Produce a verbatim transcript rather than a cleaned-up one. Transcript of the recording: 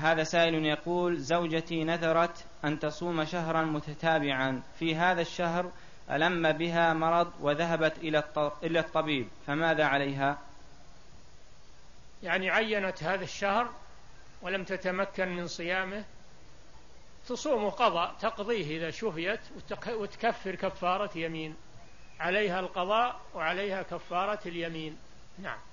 هذا سائل يقول: زوجتي نذرت أن تصوم شهرا متتابعا، في هذا الشهر ألم بها مرض وذهبت إلى الطبيب، فماذا عليها؟ يعني عينت هذا الشهر ولم تتمكن من صيامه، تصوم قضاء تقضيه إذا شفيت، وتكفر كفارة يمين، عليها القضاء وعليها كفارة اليمين. نعم.